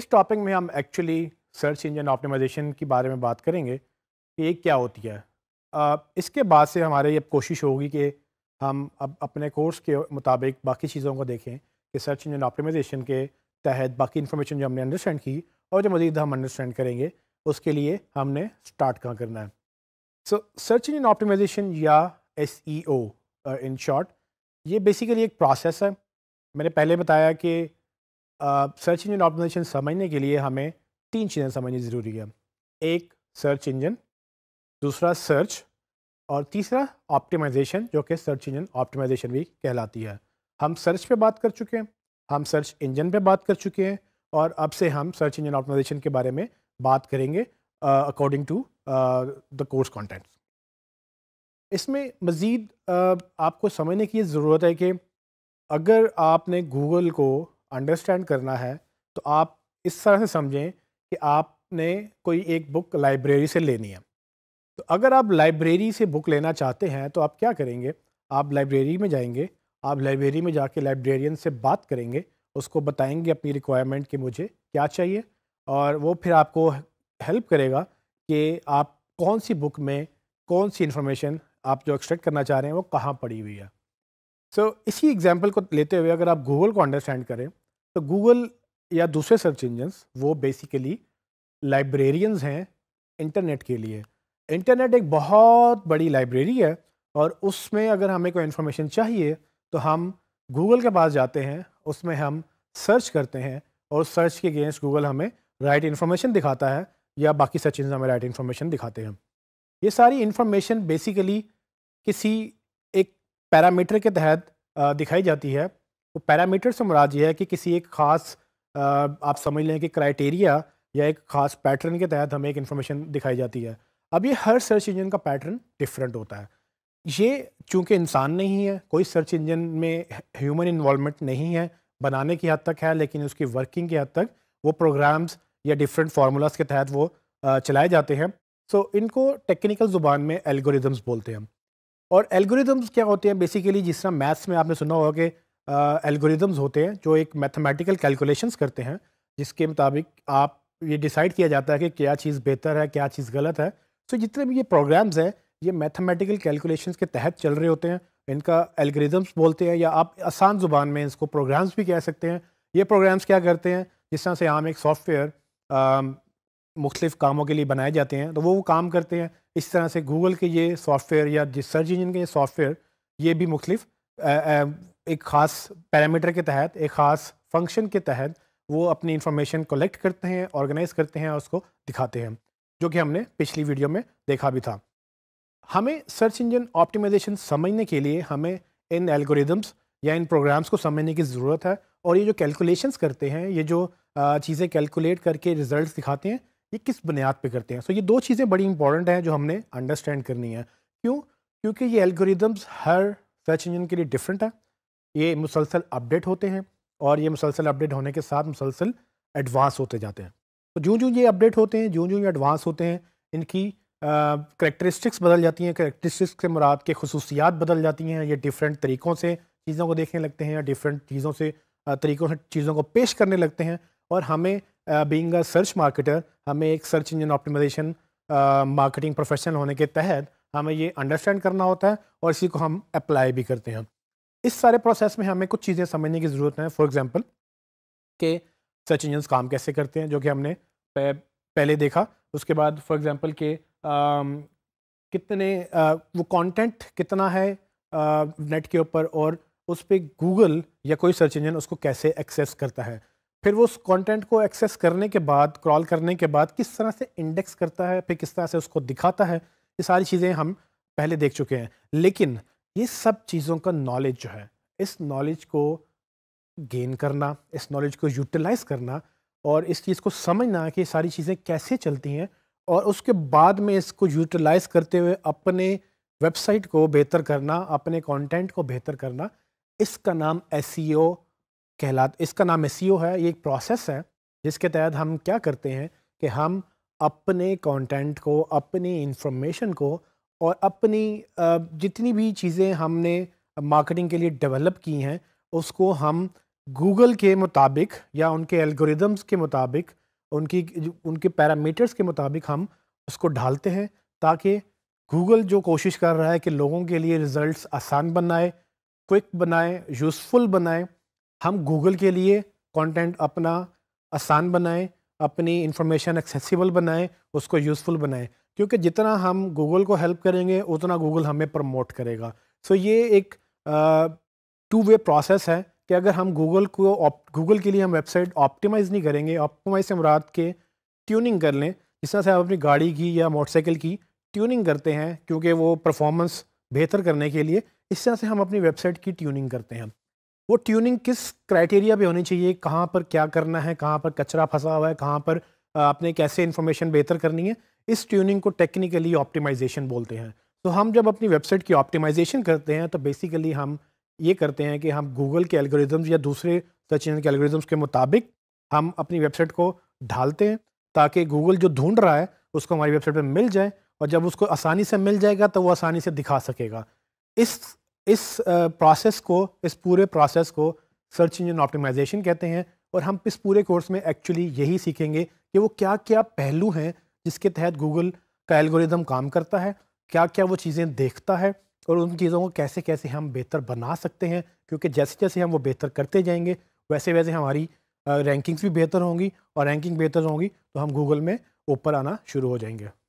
इस टॉपिक में हम एक्चुअली सर्च इंजन ऑप्टिमाइजेशन के बारे में बात करेंगे कि ये क्या होती है। इसके बाद से हमारे ये कोशिश होगी कि हम अब अपने कोर्स के मुताबिक बाकी चीज़ों को देखें कि सर्च इंजन ऑप्टिमाइजेशन के तहत बाकी इन्फॉर्मेशन जो हमने अंडरस्टैंड की और जो मज़ीद हम अंडरस्टैंड करेंगे, उसके लिए हमने स्टार्ट कहाँ करना है। सो सर्च इंजन ऑप्टिमाइजेशन या SEO इन शॉर्ट, ये बेसिकली एक प्रोसेस है। मैंने पहले बताया कि सर्च इंजन ऑप्टिमाइजेशन समझने के लिए हमें तीन चीज़ें समझनी ज़रूरी है। एक सर्च इंजन, दूसरा सर्च और तीसरा ऑप्टिमाइजेशन, जो कि सर्च इंजन ऑप्टिमाइजेशन भी कहलाती है। हम सर्च पे बात कर चुके हैं, हम सर्च इंजन पे बात कर चुके हैं और अब से हम सर्च इंजन ऑप्टिमाइजेशन के बारे में बात करेंगे according to the course content. इसमें मज़ीद आपको समझने की ज़रूरत है कि अगर आपने गूगल को अंडरस्टैंड करना है तो आप इस तरह से समझें कि आपने कोई एक बुक लाइब्रेरी से लेनी है। तो अगर आप लाइब्रेरी से बुक लेना चाहते हैं तो आप क्या करेंगे, आप लाइब्रेरी में जाएंगे, आप लाइब्रेरी में जाके लाइब्रेरियन से बात करेंगे, उसको बताएंगे अपनी रिक्वायरमेंट कि मुझे क्या चाहिए, और वो फिर आपको हेल्प करेगा कि आप कौन सी बुक में कौन सी इन्फॉर्मेशन आप जो एक्सट्रैक्ट करना चाह रहे हैं वो कहाँ पड़ी हुई है। सो इसी एग्जाम्पल को लेते हुए अगर आप गूगल को अंडरस्टैंड करें तो गूगल या दूसरे सर्च इंजन्स वो बेसिकली लाइब्रेरियंस हैं इंटरनेट के लिए। इंटरनेट एक बहुत बड़ी लाइब्रेरी है और उसमें अगर हमें कोई इन्फॉर्मेशन चाहिए तो हम गूगल के पास जाते हैं, उसमें हम सर्च करते हैं और सर्च के अगेंस्ट गूगल हमें राइट इंफॉर्मेशन दिखाता है या बाकी सर्च इंजन हमें राइट इंफॉर्मेशन दिखाते हैं। ये सारी इन्फॉर्मेशन बेसिकली किसी एक पैरामीटर के तहत दिखाई जाती है। वो पैरामीटर से मुराद ये है कि किसी एक ख़ास आप समझ लें कि क्राइटेरिया या एक ख़ास पैटर्न के तहत हमें एक इन्फॉर्मेशन दिखाई जाती है। अब ये हर सर्च इंजन का पैटर्न डिफरेंट होता है। ये चूँकि इंसान नहीं है, कोई सर्च इंजन में ह्यूमन इन्वॉल्वमेंट नहीं है, बनाने की हद तक है लेकिन उसकी वर्किंग की हद तक वो प्रोग्राम्स या डिफरेंट फार्मूलाज के तहत वो चलाए जाते हैं। सो इनको टेक्निकल ज़ुबान में एल्गोरिदम्स बोलते हैं। और एल्गोरिदम्स क्या होते हैं, बेसिकली जिस तरह मैथ्स में आपने सुना होगा कि एल्गोरिदम्स होते हैं जो एक मैथमेटिकल कैलकुलेशंस करते हैं, जिसके मुताबिक आप ये डिसाइड किया जाता है कि क्या चीज़ बेहतर है क्या चीज़ गलत है। सो जितने भी ये प्रोग्राम्स हैं ये मैथमेटिकल कैलकुलेशंस के तहत चल रहे होते हैं, इनका एल्गोरिदम्स बोलते हैं या आप आसान ज़ुबान में इसको प्रोग्राम्स भी कह सकते हैं। ये प्रोग्राम्स क्या करते हैं, जिस तरह से आम एक सॉफ्टवेयर मुख्तलिफ कामों के लिए बनाए जाते हैं तो वो काम करते हैं। इस तरह से गूगल के ये सॉफ्टवेयर या जिस सर्च इंजन के ये सॉफ्टवेयर, ये भी मुख्तलिफ एक ख़ास पैरामीटर के तहत एक ख़ास फंक्शन के तहत वो अपनी इंफॉर्मेशन कलेक्ट करते हैं, ऑर्गेनाइज करते हैं और उसको दिखाते हैं, जो कि हमने पिछली वीडियो में देखा भी था। हमें सर्च इंजन ऑप्टिमाइजेशन समझने के लिए हमें इन एल्गोरिदम्स या इन प्रोग्राम्स को समझने की ज़रूरत है और ये जो कैलकुलेशंस करते हैं, ये जो चीज़ें कैलकुलेट करके रिजल्ट्स दिखाते हैं, ये किस बुनियाद पे करते हैं। सो ये दो चीज़ें बड़ी इंपॉर्टेंट हैं जो हमने अंडरस्टैंड करनी है। क्योंकि ये एल्गोरिदम्स हर सर्च इंजन के लिए डिफरेंट है, ये मुसलसल अपडेट होते हैं और ये मुसलसल अपडेट होने के साथ मुसलसल एडवांस होते जाते हैं। तो जो ये अपडेट होते हैं, जो ये एडवांस होते हैं, इनकी करैक्टरिस्टिक्स बदल जाती हैं। करैक्टरिस्टिक्स से मुराद के खसूसियात बदल जाती हैं। ये डिफरेंट तरीक़ों से चीज़ों को देखने लगते हैं या डिफरेंट चीज़ों से तरीक़ों से चीज़ों को पेश करने लगते हैं। और हमें बीइंग अ सर्च मार्केटर, हमें एक search engine optimisation marketing professional होने के तहत हमें ये अंडरस्टैंड करना होता है और इसी को हम अप्लाई भी करते हैं। इस सारे प्रोसेस में हमें कुछ चीज़ें समझने की ज़रूरत है। फॉर एग्जांपल के सर्च इंजन्स काम कैसे करते हैं, जो कि हमने पहले देखा। उसके बाद फॉर एग्जांपल के कितने वो कंटेंट कितना है नेट के ऊपर और उस पर गूगल या कोई सर्च इंजन उसको कैसे एक्सेस करता है। फिर वो उस कंटेंट को एक्सेस करने के बाद, क्रॉल करने के बाद किस तरह से इंडेक्स करता है, फिर किस तरह से उसको दिखाता है। ये सारी चीज़ें हम पहले देख चुके हैं। लेकिन ये सब चीज़ों का नॉलेज जो है, इस नॉलेज को गेन करना, इस नॉलेज को यूटिलाइज़ करना और इस चीज़ को समझना कि ये सारी चीज़ें कैसे चलती हैं और उसके बाद में इसको यूटिलाइज़ करते हुए अपने वेबसाइट को बेहतर करना, अपने कंटेंट को बेहतर करना, इसका नाम SEO इसका नाम SEO है। ये एक प्रोसेस है जिसके तहत हम क्या करते हैं कि हम अपने कंटेंट को, अपनी इंफॉर्मेशन को और अपनी जितनी भी चीज़ें हमने मार्केटिंग के लिए डेवलप की हैं उसको हम गूगल के मुताबिक या उनके एल्गोरिदम्स के मुताबिक, उनके पैरामीटर्स के मुताबिक हम उसको ढालते हैं, ताकि गूगल जो कोशिश कर रहा है कि लोगों के लिए रिज़ल्ट आसान बनाए, क्विक बनाए, यूज़फुल बनाए, हम गूगल के लिए कंटेंट अपना आसान बनाएं, अपनी इंफॉर्मेशन एक्सेसिबल बनाएं, उसको यूज़फुल बनाएं, क्योंकि जितना हम गूगल को हेल्प करेंगे उतना गूगल हमें प्रमोट करेगा। सो ये एक टू वे प्रोसेस है कि अगर हम गूगल के लिए हम वेबसाइट ऑप्टिमाइज़ नहीं करेंगे, ऑप्टिमाइज़ से मुराद के ट्यूनिंग कर लें, जिस तरह से हम अपनी गाड़ी की या मोटरसाइकिल की ट्यूनिंग करते हैं क्योंकि वो परफॉर्मेंस बेहतर करने के लिए, इस तरह से हम अपनी वेबसाइट की ट्यूनिंग करते हैं। वो ट्यूनिंग किस क्राइटेरिया पे होनी चाहिए, कहाँ पर क्या करना है, कहाँ पर कचरा फंसा हुआ है, कहाँ पर आपने कैसे इन्फॉर्मेशन बेहतर करनी है, इस ट्यूनिंग को टेक्निकली ऑप्टिमाइजेशन बोलते हैं। तो हम जब अपनी वेबसाइट की ऑप्टिमाइजेशन करते हैं तो बेसिकली हम ये करते हैं कि हम गूगल के एल्गोरिदम्स या दूसरे सर्च इंजन के एल्गोरिदम्स के मुताबिक हम अपनी वेबसाइट को ढालते हैं, ताकि गूगल जो ढूंढ रहा है उसको हमारी वेबसाइट पर मिल जाए, और जब उसको आसानी से मिल जाएगा तो वो आसानी से दिखा सकेगा। इस पूरे प्रोसेस को सर्च इंजन ऑप्टिमाइजेशन कहते हैं, और हम इस पूरे कोर्स में एक्चुअली यही सीखेंगे कि वो क्या क्या पहलू हैं जिसके तहत गूगल का एल्गोरिदम काम करता है, क्या क्या वो चीज़ें देखता है, और उन चीज़ों को कैसे कैसे हम बेहतर बना सकते हैं, क्योंकि जैसे जैसे हम वो बेहतर करते जाएंगे वैसे वैसे हमारी रैंकिंग्स भी बेहतर होंगी, और रैंकिंग बेहतर होंगी तो हम गूगल में ऊपर आना शुरू हो जाएंगे।